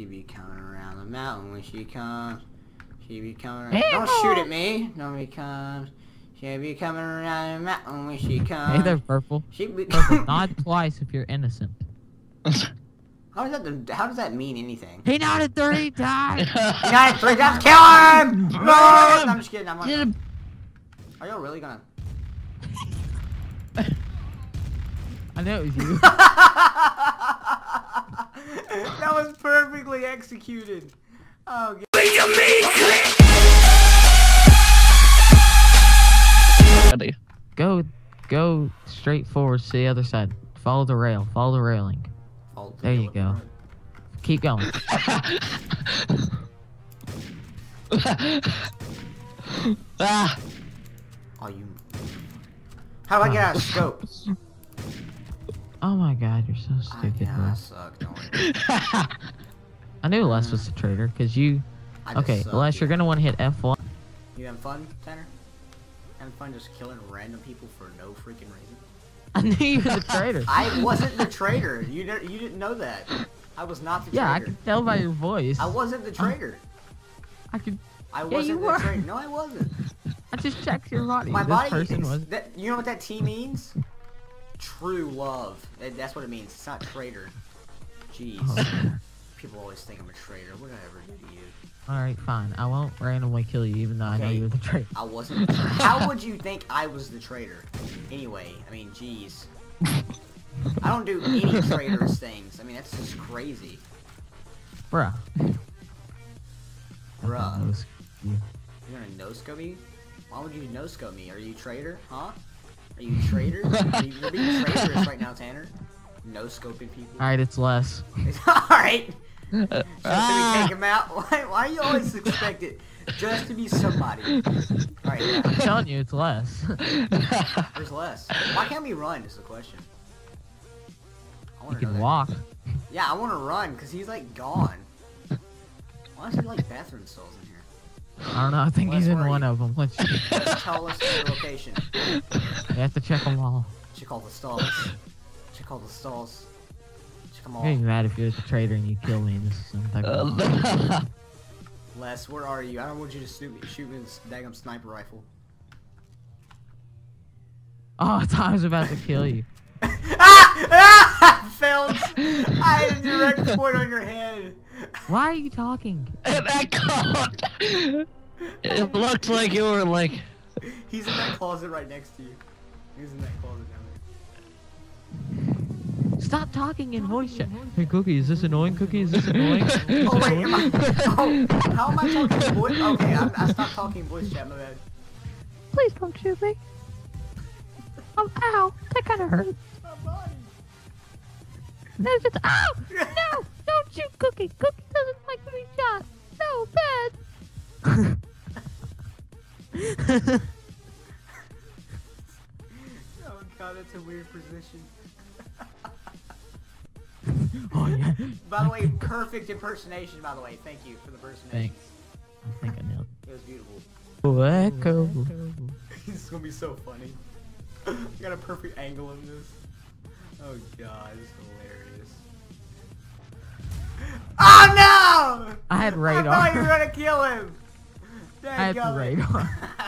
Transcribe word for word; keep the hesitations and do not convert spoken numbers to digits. She be coming around the mountain when she comes. She be coming around. Hey, don't boy. shoot at me. Don't be comes. She be coming around the mountain when she comes. Hey there, purple. She be purple. Nod twice if you're innocent. How does that? How does that mean anything? He nodded thirty times. He nodded three times. Kill him! No, I'm just kidding. I'm like, him. Are y'all really gonna? I know it was you. That was perfectly executed. Oh, God. Go, go straight forward to the other side. Follow the rail. Follow the railing. Follow the there you go. Road. Keep going. Ah. Oh, you. How do I get out of scope? Oh my god, you're so stupid, I, yeah, I suck, don't worry. I knew Les was the traitor, because you... I okay, suck, Les, yeah. You're going to want to hit F one. You having fun, Tanner? Having fun just killing random people for no freaking reason? I knew you were the traitor. I wasn't the traitor. You didn't, you didn't know that. I was not the yeah, traitor. Yeah, I could tell by your voice. I wasn't the traitor. I could... I wasn't yeah, you the were. traitor. No, I wasn't. I just checked your body. My this body... Person was... that, you know what that T means? True love. That's what it means. It's not traitor. Jeez. Oh. People always think I'm a traitor. What did I ever do to you? Alright, fine. I won't randomly kill you even though okay. I know you were the traitor. I wasn't the traitor. How would you think I was the traitor? Anyway, I mean, jeez. I don't do any traitorous things. I mean, that's just crazy. Bruh. Bruh. You're gonna no-scope me? Why would you no-scope me? Are you a traitor? Huh? Are you traitors? Are you, you're being traitorous right now, Tanner. No scoping people. Alright, it's Les. Alright. So should we take him out? Why, why do you always expect it just to be somebody? Alright, yeah. I'm telling you, it's Les. Where's Les? Why can't we run is the question. I wanna you can walk. Yeah, I want to run because he's like gone. Why is he like bathroom stalls in here? I don't know, I think Les, he's in one you? of them. Let's tell us your location. We have to check them all. Check all the stalls. Check all the stalls. Check them all. You're mad if you're the traitor and you kill me and this is some type of... Les, where are you? I don't want you to shoot me, shoot me with this daggum sniper rifle. Oh, I thought I was about to kill you. Ah! Ah! I failed! I had a direct point on your head. Why are you talking? I can't. It looked like you were like... He's in that closet right next to you. He's in that closet down there. Stop talking in voice chat. Hey Cookie, is this annoying? Cookie, is this annoying? Oh wait, am I... Oh, how am I talking in voice? Okay, I'm, I stopped talking in voice chat, my bad. Please don't shoot me. Oh, ow, that kinda hurt. My body. No, just, ow, no. Don't shoot Cookie! Cookie doesn't like to be shot! So bad! Oh god, that's a weird position. Oh yeah. By the way, perfect impersonation, by the way. Thank you for the impersonation. Thanks. I think I nailed it. It was beautiful. Wacko. This is gonna be so funny. I got a perfect angle on this. Oh god, this is hilarious. Oh no! I had radar. I thought you were gonna kill him. There I had radar.